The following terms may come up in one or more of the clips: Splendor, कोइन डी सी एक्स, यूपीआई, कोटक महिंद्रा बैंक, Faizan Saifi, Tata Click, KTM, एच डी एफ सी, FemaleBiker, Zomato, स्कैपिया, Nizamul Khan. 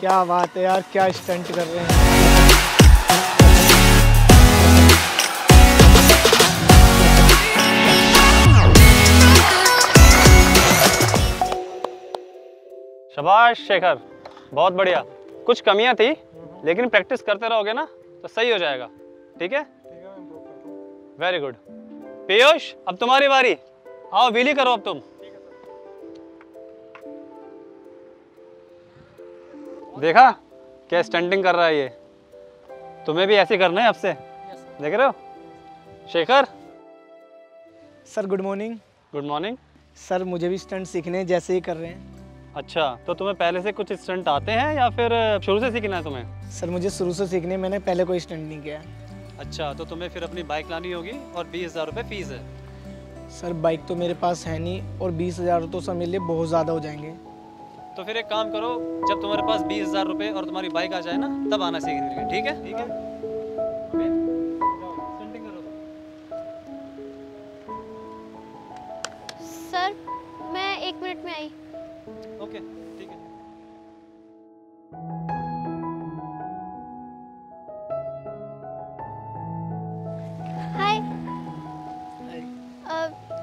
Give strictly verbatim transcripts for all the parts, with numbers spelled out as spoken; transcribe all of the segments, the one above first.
क्या बात है यार, क्या स्टंट कर रहे हैं। शाबाश शेखर, बहुत बढ़िया। कुछ कमियां थी लेकिन प्रैक्टिस करते रहोगे ना तो सही हो जाएगा, ठीक है? Very good. पीयूष अब तुम्हारी बारी, आओ व्हीली करो अब तुम। देखा क्या स्टंटिंग कर रहा है ये, तुम्हें भी ऐसे करना है अब से, देख रहे हो Shekhar? Sir good morning. Good morning sir, मुझे भी स्टंट सीखने हैं, जैसे ही कर रहे हैं। अच्छा, तो तुम्हें पहले से कुछ स्टंट आते हैं या फिर शुरू से सीखना है तुम्हें? सर मुझे शुरू से सीखने, मैंने पहले कोई स्टंट नहीं किया। अच्छा, तो तुम्हें फिर अपनी बाइक लानी होगी और बीस हज़ार रुपये फीस है। सर बाइक तो मेरे पास है नहीं और बीस हज़ार तो सर मेरे लिए बहुत ज़्यादा हो जाएंगे। तो फिर एक काम करो, जब तुम्हारे पास बीस हज़ार रुपये और तुम्हारी बाइक आ जाए ना तब आना सीखने के लिए, ठीक है? ठीक है। सर मैं एक मिनट में आई। ओके ठीक है। हाय,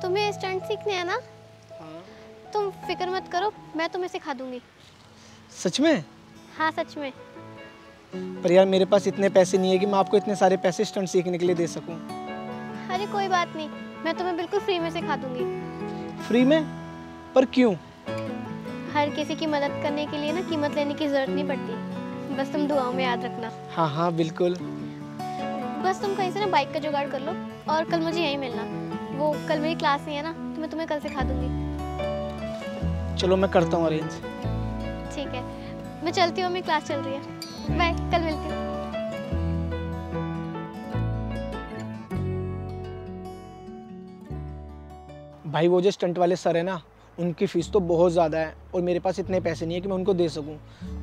तुम्हें स्टंट सीखने है ना? हाँ। तुम फिक्र मत करो, मैं तुम्हें सिखा दूंगी। सच में? हाँ सच में। पर यार मेरे पास इतने पैसे नहीं है कि मैं आपको इतने सारे पैसे स्टंट सीखने के लिए दे सकूं। अरे कोई बात नहीं, मैं तुम्हें बिल्कुल फ्री में सिखा दूंगी। फ्री में? पर क्यों? हर किसी की मदद करने के लिए ना कीमत लेने की जरूरत नहीं पड़ती, बस तुम दुआओं में याद रखना। हाँ हाँ बिल्कुल। बस तुम कहीं से ना बाइक का जुगाड़ कर लो और कल मुझे यहीं मिलना। वो कल मेरी क्लास नहीं है ना तो मैं तुम्हें कल सिखा दूंगी। चलो मैं करता हूँ अरेंज। ठीक है मैं चलती हूँ, मेरी क्लास चल रही है। बाय, कल मिलती हूँ। भाई वो जो स्टंट वाले सर है ना, उनकी फ़ीस तो बहुत ज़्यादा है और मेरे पास इतने पैसे नहीं है कि मैं उनको दे सकूं।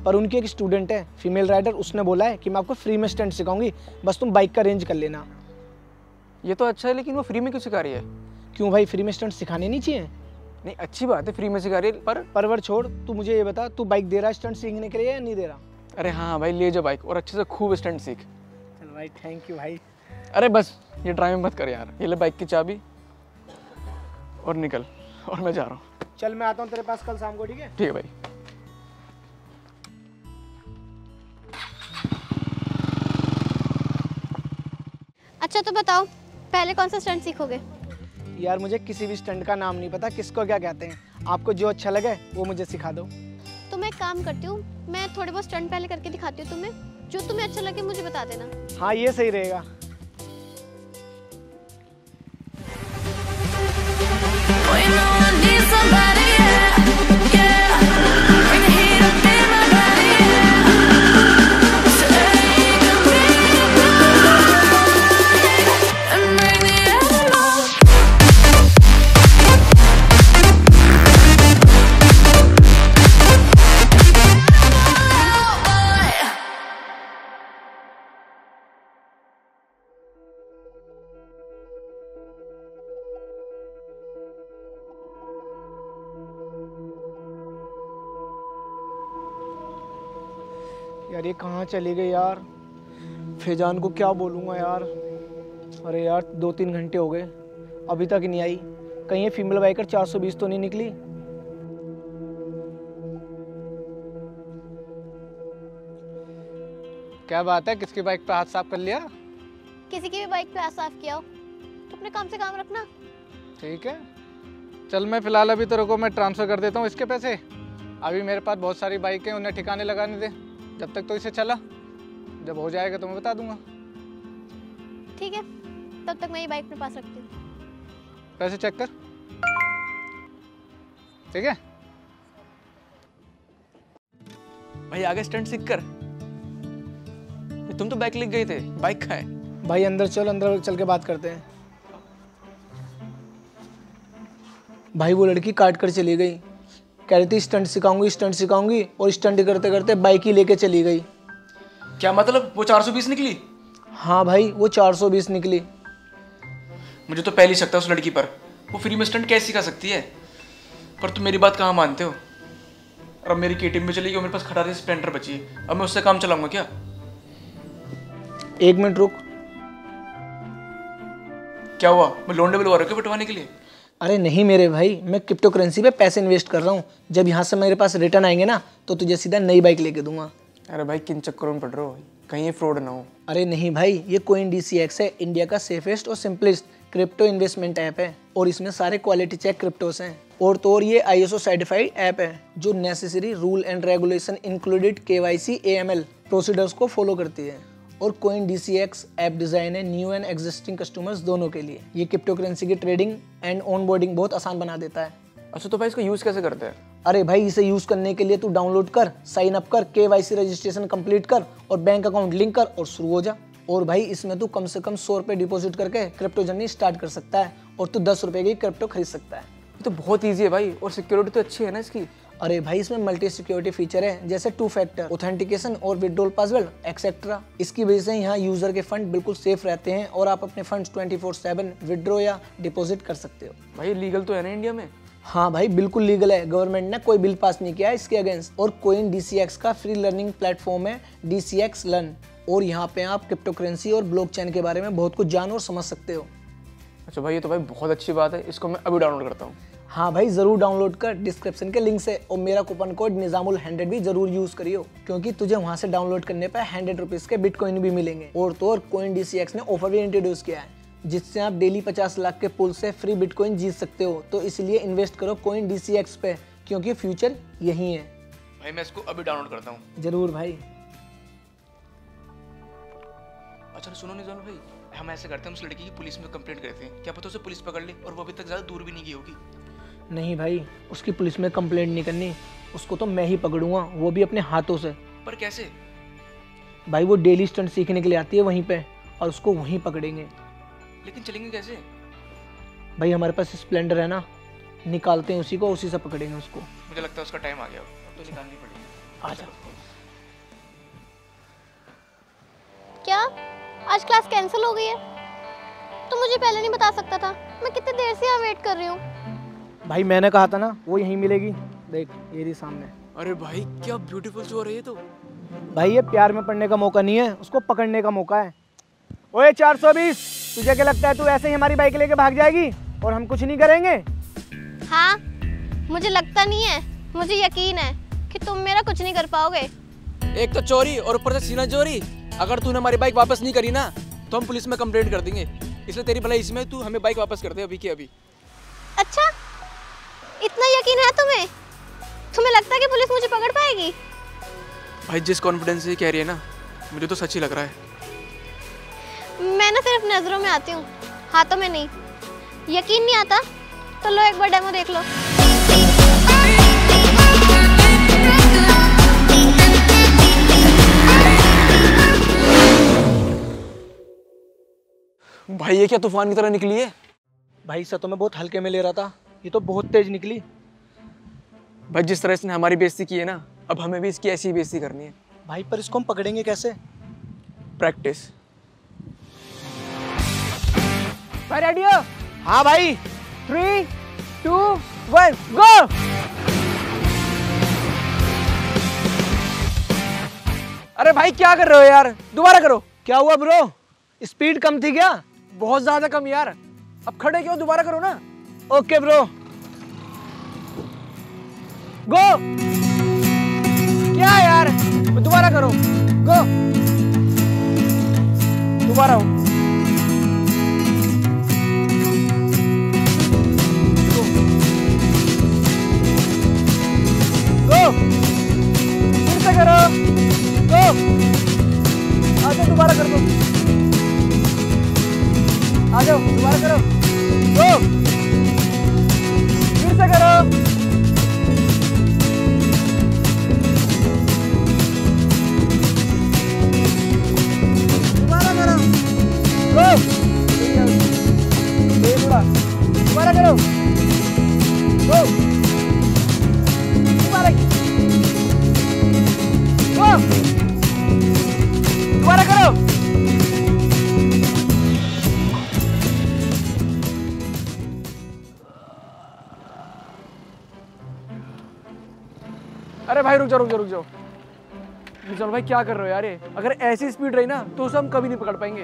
पर उनकी एक स्टूडेंट है फीमेल राइडर, उसने बोला है कि मैं आपको फ्री में स्टंट सिखाऊंगी, बस तुम बाइक का रेंज कर लेना। ये तो अच्छा है, लेकिन वो फ्री में क्यों सिखा रही है? क्यों भाई, फ्री में स्टंट सिखाने नहीं चाहिए? नहीं अच्छी बात है, फ्री में सिखा रही है। पर परवर छोड़, तू मुझे ये बता, तू बाइक दे रहा है स्टंट सीखने के लिए या नहीं दे रहा? अरे हाँ भाई ले जाओ बाइक और अच्छे से खूब स्टंट सीख। चल भाई थैंक यू भाई। अरे बस ये ड्राइविंग मत कर यार, ये ले बाइक की चाबी और निकल, और मैं जा रहा हूँ। चल मैं आता हूँ तेरे पास कल शाम को, ठीक है? ठीक है भाई। अच्छा तो बताओ पहले कौन सा स्टंट सीखोगे? यार मुझे किसी भी स्टंट का नाम नहीं पता, किसको क्या कहते हैं। आपको जो अच्छा लगे वो मुझे सिखा दो। तो मैं काम करती हूँ, मैं थोड़े बहुत स्टंट पहले करके दिखाती हूँ तुम्हें, जो तुम्हें अच्छा लगे मुझे बता देना। हाँ ये सही रहेगा। यार ये कहाँ चली गई यार, फैजान को क्या बोलूँगा यार। अरे यार दो तीन घंटे हो गए अभी तक नहीं आई, कहीं ये फीमेल बाइकर चार सौ बीस तो नहीं निकली। क्या बात है, किसकी बाइक पे हाथ साफ कर लिया? किसी की भी बाइक पे हाथ साफ किया हो तो अपने काम से काम रखना। ठीक है चल, मैं फिलहाल अभी तो रुको, मैं ट्रांसफर कर देता हूँ इसके पैसे। अभी मेरे पास बहुत सारी बाइक है, उन्हें ठिकाने लगाने दे जब तक तो इसे चला, जब हो जाएगा तो मैं बता दूंगा। ठीक है तब तक मैं ये बाइक अपने पास रखती हूँ। पैसे चेक कर, ठीक है? भाई आगे स्टंट सीख कर, तुम तो बाइक लेके गए थे, बाइक कहाँ है? भाई अंदर चल, अंदर चल के बात करते हैं। भाई वो लड़की काट कर चली गई, कह रही थी स्टंट सिखाऊंगी स्टंट सिखाऊंगी और स्टंट करते करते बाइक ही लेके चली गई। क्या मतलब, वो चार सौ बीस निकली? हाँ भाई वो चार सौ बीस निकली। मुझे तो पहले ही शक था उस लड़की पर, वो फ्री में स्टंट कैसे सिखा सकती है? पर तुम मेरी बात कहाँ मानते हो? अब मेरी केटीएम में चली गई और मेरे पास खटारा से स्प्लेंडर बची है, अब मैं उससे काम चलाऊंगा क्या? एक मिनट रुक, क्या हुआ? मैं लोन डबल रखे बटवाने के लिए? अरे नहीं मेरे भाई, मैं क्रिप्टो करेंसी पे पैसे इन्वेस्ट कर रहा हूँ। जब यहाँ से मेरे पास रिटर्न आएंगे ना तो तुझे सीधा नई बाइक लेके दूंगा। अरे भाई किन चक्करों में पड़ रहे हो, कहीं ये फ्रॉड ना हो। अरे नहीं भाई, ये कोइन डी सी एक्स है, इंडिया का सेफेस्ट और सिंपलेस्ट क्रिप्टो इन्वेस्टमेंट ऐप है और इसमें सारे क्वालिटी चेक क्रिप्टोस हैं। और तो और ये I S O certified app है जो necessary rule and regulation included K Y C A M L procedures को फॉलो करती है। और कोइन डी सी एक्स app design है न्यू एंड एग्जिस्टिंग कस्टमर्स दोनों के लिए। ये क्रिप्टो करेंसी की ट्रेडिंग एंड ऑनबोर्डिंग बहुत आसान बना देता है। अच्छा तो भाई इसको यूज़ कैसे करते हैं? अरे भाई इसे यूज़ करने के लिए तू डाउनलोड कर, साइन अप कर, के वाई सी रजिस्ट्रेशन कंप्लीट कर और बैंक अकाउंट लिंक कर और शुरू हो जा। और भाई इसमें तू कम से कम सौ रुपये डिपॉजिट करके क्रिप्टो जर्नी स्टार्ट कर सकता है और तू दस रुपये की क्रिप्टो खरीद सकता है। तो बहुत ईजी है भाई, और सिक्योरिटी तो अच्छी है ना इसकी? अरे भाई इसमें मल्टी सिक्योरिटी फीचर है जैसे टू फैक्टर ऑथेंटिकेशन और विड्रॉल पासवर्ड एक्सेट्रा। इसकी वजह से यहाँ यूजर के फंड बिल्कुल सेफ रहते हैं और आप अपने funds twenty four seven withdraw या डिपॉजिट कर सकते हो। भाई लीगल तो है ना इंडिया में? हाँ भाई बिल्कुल लीगल है, गवर्नमेंट ने कोई बिल पास नहीं किया है इसके अगेंस्ट। और कोइन डी सी एक्स का फ्री लर्निंग प्लेटफॉर्म है डी सी एक्स लर्न, और यहाँ पे आप क्रिप्टो करेंसी और ब्लॉकचेन के बारे में बहुत कुछ जान और समझ सकते हो। अच्छा भाई ये तो भाई बहुत अच्छी बात है, इसको मैं अभी डाउनलोड करता हूँ। हाँ भाई ज़रूर डाउनलोड कर, डिस्क्रिप्शन के लिंक से, और मेरा कूपन कोड निज़ामुल हंड्रेड भी ज़रूर यूज़ करियो क्योंकि तुझे वहाँ से डाउनलोड करने पर हंड्रेड रुपीज़ के बिटकॉइन भी मिलेंगे। और तो और कोइन डी सी एक्स ने ऑफर भी इंट्रोड्यूस किया है जिससे आप डेली पचास लाख के पुल से फ्री बिटकॉइन जीत सकते हो। तो इसलिए इन्वेस्ट करो कोइन डी सी एक्स पे क्योंकि फ्यूचर यही है। भाई मैं इसको अभी डाउनलोड करता हूँ। ज़रूर भाई। अच्छा सुनो निज़ामुल भाई, हम ऐसे करते हैं, उस लड़की की पुलिस में कंप्लेंट करते हैं, क्या पता उसे पुलिस पकड़ ले। और वो अभी तक ज़्यादा दूर भी नहीं गई होगी। नहीं भाई उसकी पुलिस में कंप्लेंट नहीं करनी, उसको तो मैं ही पकड़ूंगा, वो भी अपने हाथों से। पर कैसे? भाई वो डेली स्टंट सीखने के लिए आती है वहीं पर और उसको वहीं पकड़ेंगे। लेकिन चलेंगे कैसे? भाई हमारे पास स्प्लेंडर है ना, निकालते हैं उसी को, उसी से पकड़ेंगे उसको। मुझे लगता है उसका टाइम आ गया, तो निकालनी पड़ेगी। आ जाओ। क्या आज क्लास कैंसिल हो गई है? तो मुझे पहले नहीं बता सकता था, मैं कितने देर से यहाँ वेट कर रही हूँ। भाई मैंने कहा था ना वो यहीं मिलेगी, देख ये रही सामने। अरे भाई क्या ब्यूटीफुल शो हो रही है। तो भाई ये प्यार में पड़ने का मौका नहीं है, उसको पकड़ने का मौका है। ओए चार सौ बीस, तुझे क्या लगता है तू ऐसे ही हमारी बाइक लेके भाग जाएगी और हम कुछ नहीं करेंगे? हाँ मुझे लगता नहीं है, मुझे यकीन है कि तुम मेरा कुछ नहीं कर पाओगे। एक तो चोरी और ऊपर से सीना चोरी, अगर तूने हमारी बाइक वापस नहीं करी ना तो हम पुलिस में कंप्लेंट कर देंगे, इसलिए तेरी भलाई इसमें तू हमें बाइक वापस कर दे अभी के अभी। अच्छा इतना यकीन है तुम्हें? तुम्हें लगता है कि पुलिस मुझे पकड़ पाएगी? भाई जिस कॉन्फिडेंस से कह रही है ना, मुझे तो सच ही लग रहा है। मैं ना सिर्फ नजरों में आती हूँ, हाथों में नहीं। यकीन नहीं आता तो लो एक बार डेमो देख लो। भाई ये क्या तूफान की तरह निकली है? भाई सर तो मैं बहुत हल्के में ले रहा था, ये तो बहुत तेज निकली। भाई जिस तरह इसने हमारी बेइज्जती की है ना, अब हमें भी इसकी ऐसी बेइज्जती करनी है। भाई पर इसको हम पकड़ेंगे कैसे? प्रैक्टिस। भाई रेडी हो? हाँ भाई थ्री टू वन गो। अरे भाई क्या कर रहे हो यार, दोबारा करो। क्या हुआ ब्रो, स्पीड कम थी क्या? बहुत ज्यादा कम यार, अब खड़े क्यों, दोबारा करो ना। Okay bro go. क्या यार दोबारा करो, गो दोबारा हो। गो फिर से करो, गो। आगे दोबारा कर दो, आ जाओ दोबारा करो, गो। फिर से करो, दोबारा करो, गो। दोबारा करो, गो। दोबारा, गो। दोबारा करो। अरे भाई रुक जाओ रुक जाओ रुक जाओ निजामुल भाई, क्या कर रहे हो यार ये? अगर ऐसी स्पीड रही ना तो उसे हम कभी नहीं पकड़ पाएंगे।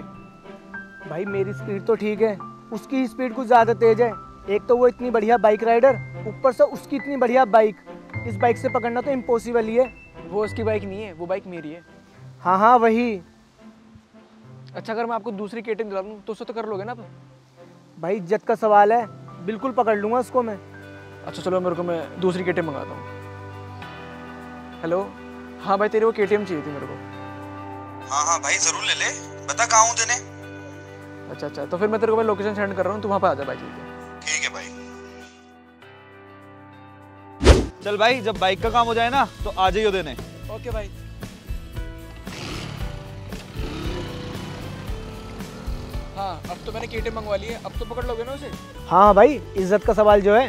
भाई मेरी स्पीड तो ठीक है, उसकी स्पीड कुछ ज़्यादा तेज है। एक तो वो इतनी बढ़िया बाइक राइडर, ऊपर से उसकी इतनी बढ़िया बाइक, इस बाइक से पकड़ना तो इम्पॉसिबल ही है। वो उसकी बाइक नहीं है, वो बाइक मेरी है। हाँ हाँ वही। अच्छा अगर मैं आपको दूसरी केटीएम दिला दूँ तो उससे तो कर लोगे ना आप? भाई इज्जत का सवाल है, बिल्कुल पकड़ लूँगा उसको मैं। अच्छा चलो मेरे को मैं दूसरी केटीएम मंगाता हूँ। हेलो, हाँ भाई तेरे वो केटीएम चाहिए थी मेरे को। हाँ हाँ भाई ज़रूर ले ले, बता कहाँ हूँ तेने। अच्छा अच्छा तो फिर मैं तेरे को भाई लोकेशन सेंड कर रहा हूँ, तू वहाँ पर आ जा भाई। ठीक है भाई, चल भाई जब बाइक का काम हो जाए ना तो आ जाइयो देने। ओके भाई। हाँ अब तो मैंने केटीएम मंगवा ली है, अब तो पकड़ लोगे ना उसे? हाँ भाई इज्जत का सवाल जो है।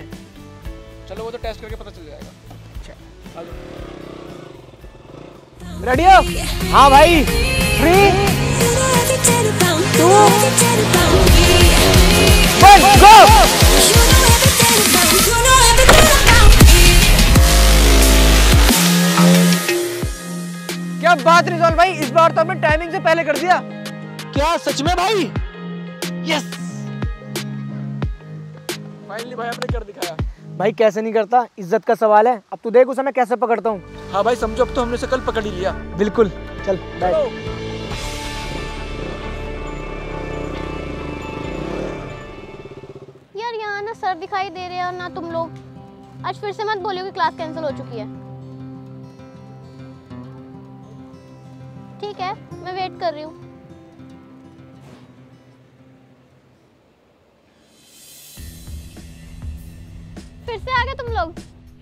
चलो वो तो टेस्ट करके पता चल जाएगा। अच्छा आ जाओ। रेडी हो? हाँ भाई। Three, two, one, go. क्या बात रिजॉल्व भाई, इस बार तो हमने टाइमिंग से पहले कर दिया। क्या सच में भाई? यस फाइनली भाई आपने कर दिखाया। भाई कैसे नहीं करता, इज्जत का सवाल है। अब तू देख उसे मैं कैसे पकड़ता हूँ। हाँ भाई समझो अब तो हमने उसे कल पकड़ ही लिया। बिल्कुल, चल बाय। यार यहाँ ना सर दिखाई दे रहे हैं और ना तुम लोग। आज फिर से मत बोलियो कि क्लास कैंसिल हो चुकी है। ठीक है मैं वेट कर रही हूँ। फिर से आ गए तुम लोग।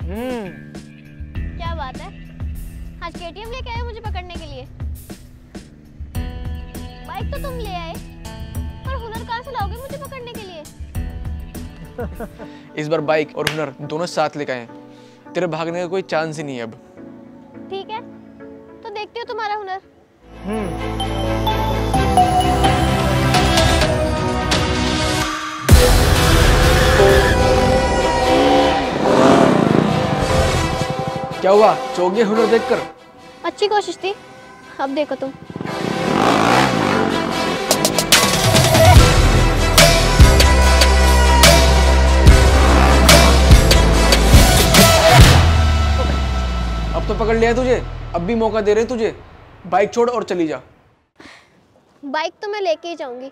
हम्म क्या बात है, आज केटीएम लेके आए मुझे पकड़ने के लिए। बाइक तो तुम ले आए पर हुनर कहाँ से लाओगे मुझे पकड़ने के लिए? इस बार बाइक और हुनर दोनों साथ लेके आए, तेरे भागने का कोई चांस ही नहीं है अब। ठीक है तो देखते हो तुम्हारा हुनर। क्या हुआ, चौंक गए हुनर देखकर? अच्छी कोशिश थी, अब देखो तुम। अब तो पकड़ लिया तुझे, अब भी मौका दे रहे तुझे। बाइक छोड़ और चली जा। बाइक तो मैं लेके ही जाऊंगी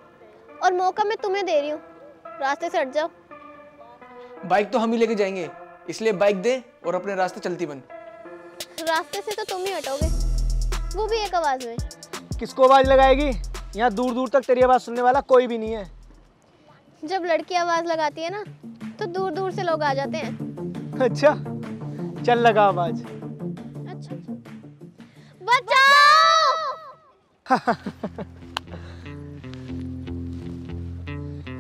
और मौका मैं तुम्हें दे रही हूँ, रास्ते से हट जाओ। बाइक तो हम ही लेके जाएंगे, इसलिए बाइक दे और अपने रास्ते चलती बन। रास्ते से तो तुम ही हटोगे, वो भी एक आवाज में। किसको आवाज लगाएगी? यहाँ दूर दूर तक तेरी आवाज सुनने वाला कोई भी नहीं है। जब लड़की आवाज लगाती है ना तो दूर दूर से लोग आ जाते हैं। अच्छा चल लगा आवाज। अच्छा बचाओ।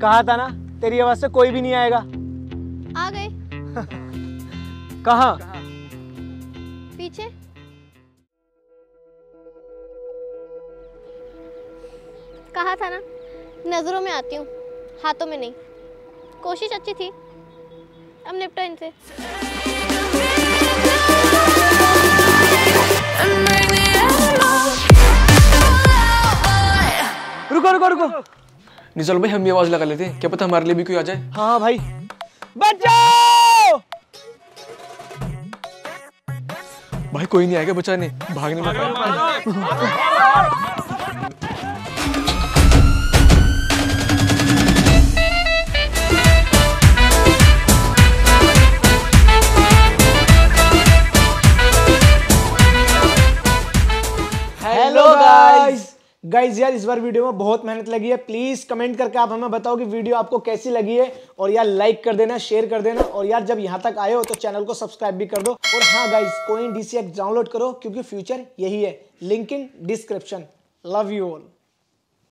कहा था ना तेरी आवाज से कोई भी नहीं आएगा। आ गए। कहाँ? पीछे। कहा था ना नजरों में आती हूँ, हाथों में नहीं। कोशिश अच्छी थी, अब निपटो इनसे। रुको रुको रुको निजामुल भाई, हम ये आवाज लगा लेते हैं, क्या पता हमारे लिए भी कोई आ जाए। हाँ भाई बचाओ। भाई कोई नहीं आएगा बचाने, भागने में। हेलो गाइस, गाइज यार इस बार वीडियो में बहुत मेहनत लगी है। प्लीज कमेंट करके आप हमें बताओ कि वीडियो आपको कैसी लगी है, और यार लाइक कर देना, शेयर कर देना, और यार जब यहाँ तक आए हो तो चैनल को सब्सक्राइब भी कर दो। और हाँ guys कोइन डी सी एक्स download करो क्योंकि फ्यूचर यही है। Link in description. Love you all.